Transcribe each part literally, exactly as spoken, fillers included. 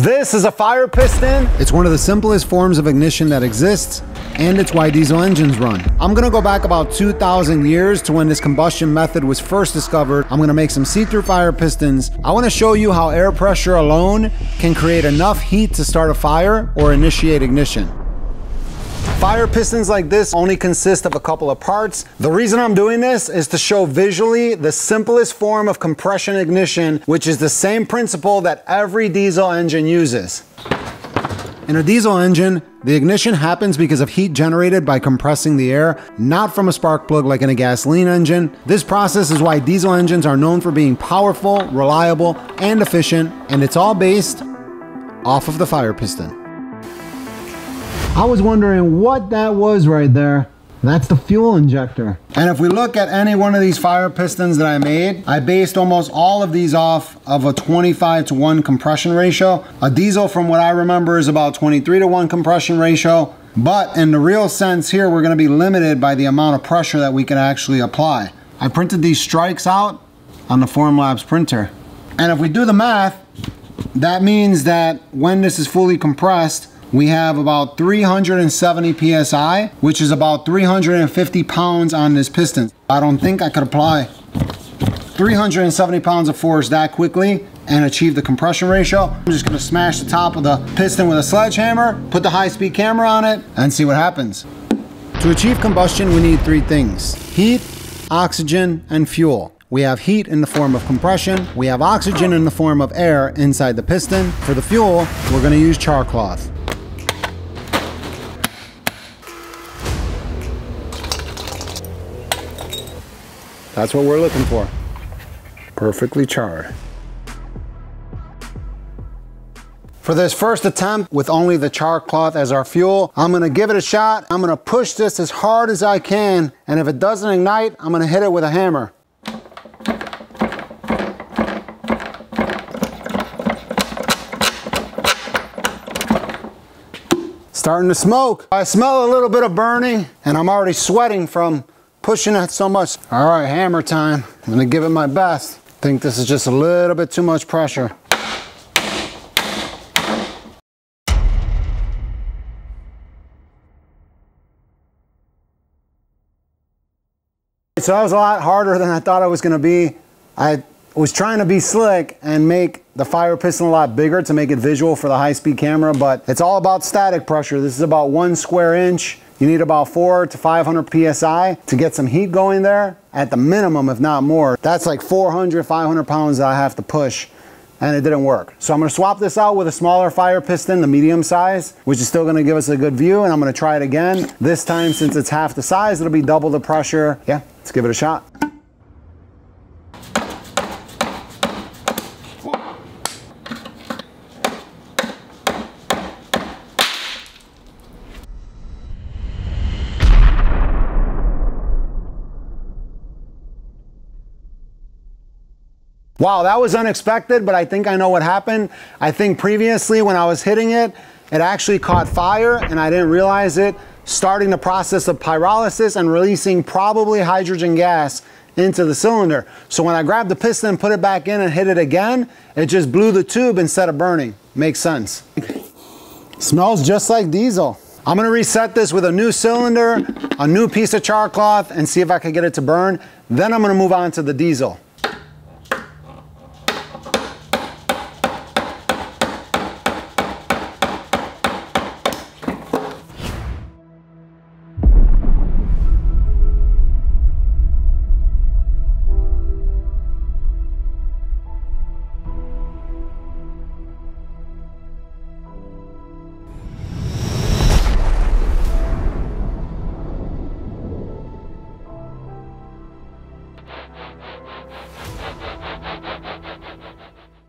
This is a fire piston. It's one of the simplest forms of ignition that exists, and it's why diesel engines run. I'm gonna go back about two thousand years to when this combustion method was first discovered. I'm gonna make some see-through fire pistons. I wanna show you how air pressure alone can create enough heat to start a fire or initiate ignition. Fire pistons like this only consist of a couple of parts. The reason I'm doing this is to show visually the simplest form of compression ignition, which is the same principle that every diesel engine uses. In a diesel engine, the ignition happens because of heat generated by compressing the air, not from a spark plug like in a gasoline engine. This process is why diesel engines are known for being powerful, reliable, and efficient, and it's all based off of the fire piston. I was wondering what that was right there. That's the fuel injector. And if we look at any one of these fire pistons that I made, I based almost all of these off of a twenty-five to one compression ratio. A diesel, from what I remember, is about twenty-three to one compression ratio. But in the real sense here, we're gonna be limited by the amount of pressure that we can actually apply. I printed these strikes out on the Formlabs printer. And if we do the math, that means that when this is fully compressed, we have about three hundred seventy P S I, which is about three hundred fifty pounds on this piston. I don't think I could apply three hundred seventy pounds of force that quickly and achieve the compression ratio. I'm just gonna smash the top of the piston with a sledgehammer, put the high-speed camera on it, and see what happens. To achieve combustion, we need three things: heat, oxygen, and fuel. We have heat in the form of compression. We have oxygen in the form of air inside the piston. For the fuel, we're gonna use char cloth. That's what we're looking for. Perfectly charred. For this first attempt, with only the char cloth as our fuel, I'm gonna give it a shot. I'm gonna push this as hard as I can, and if it doesn't ignite, I'm gonna hit it with a hammer. Starting to smoke. I smell a little bit of burning, and I'm already sweating from pushing it so much. All right, hammer time. I'm gonna give it my best. I think this is just a little bit too much pressure. So that was a lot harder than I thought it was gonna be. I was trying to be slick and make the fire piston a lot bigger to make it visual for the high-speed camera, but it's all about static pressure. This is about one square inch. You need about four to five hundred P S I to get some heat going there, at the minimum, if not more. That's like four hundred, five hundred pounds that I have to push, and it didn't work. So I'm gonna swap this out with a smaller fire piston, the medium size, which is still gonna give us a good view, and I'm gonna try it again. This time, since it's half the size, it'll be double the pressure. Yeah, let's give it a shot. Wow, that was unexpected, but I think I know what happened. I think previously when I was hitting it, it actually caught fire and I didn't realize it, starting the process of pyrolysis and releasing probably hydrogen gas into the cylinder. So when I grabbed the piston, put it back in and hit it again, it just blew the tube instead of burning. Makes sense. Smells just like diesel. I'm gonna reset this with a new cylinder, a new piece of char cloth, and see if I can get it to burn. Then I'm gonna move on to the diesel.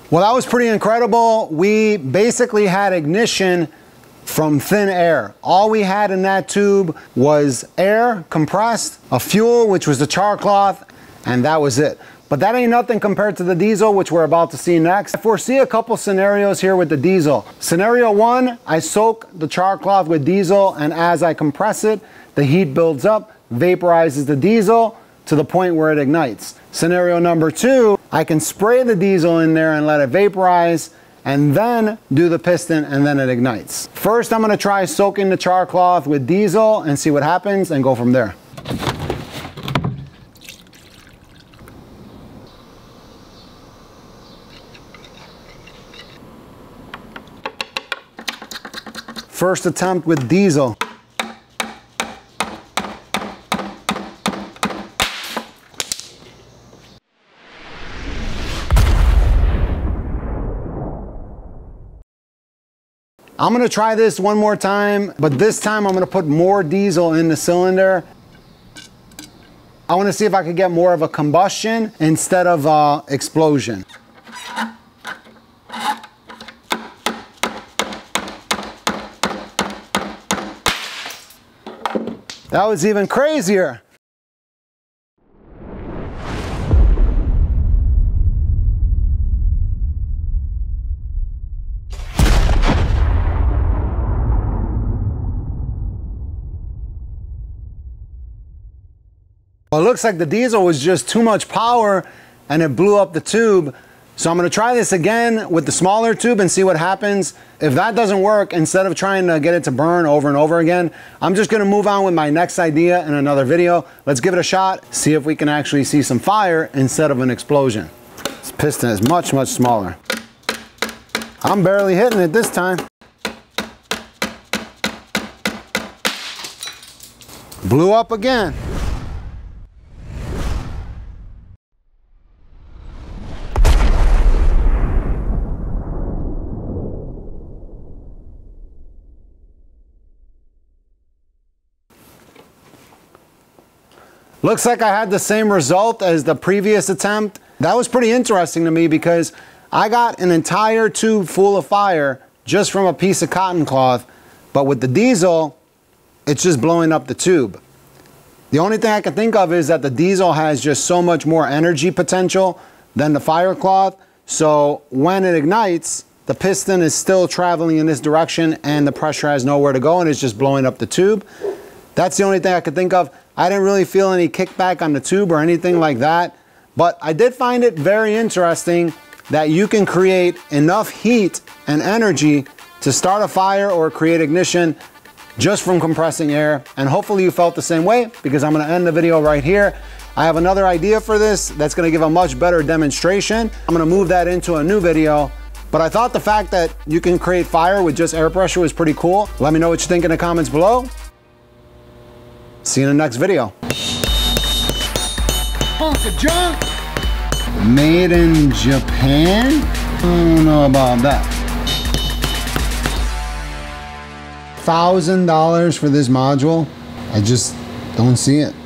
Well, that was pretty incredible. We basically had ignition from thin air. All we had in that tube was air compressed, a fuel, which was the char cloth, and that was it. But that ain't nothing compared to the diesel, which we're about to see next. I foresee a couple scenarios here with the diesel. Scenario one, I soak the char cloth with diesel, and as I compress it, the heat builds up, vaporizes the diesel to the point where it ignites. Scenario number two, I can spray the diesel in there and let it vaporize, and then do the piston, and then it ignites. First, I'm gonna try soaking the char cloth with diesel and see what happens and go from there. First attempt with diesel. I'm gonna try this one more time, but this time I'm gonna put more diesel in the cylinder. I wanna see if I could get more of a combustion instead of a explosion. That was even crazier. Well, it looks like the diesel was just too much power and it blew up the tube. So I'm gonna try this again with the smaller tube and see what happens. If that doesn't work, instead of trying to get it to burn over and over again, I'm just gonna move on with my next idea in another video. Let's give it a shot, see if we can actually see some fire instead of an explosion. This piston is much, much smaller. I'm barely hitting it this time. Blew up again. Looks like I had the same result as the previous attempt. That was pretty interesting to me because I got an entire tube full of fire just from a piece of cotton cloth, but with the diesel, it's just blowing up the tube. The only thing I can think of is that the diesel has just so much more energy potential than the fire cloth, so when it ignites, the piston is still traveling in this direction and the pressure has nowhere to go and it's just blowing up the tube. That's the only thing I could think of. I didn't really feel any kickback on the tube or anything like that, but I did find it very interesting that you can create enough heat and energy to start a fire or create ignition just from compressing air. And hopefully you felt the same way, because I'm gonna end the video right here. I have another idea for this that's gonna give a much better demonstration. I'm gonna move that into a new video. But I thought the fact that you can create fire with just air pressure was pretty cool. Let me know what you think in the comments below. See you in the next video. Punk of junk. Made in Japan? I don't know about that. one thousand dollars for this module? I just don't see it.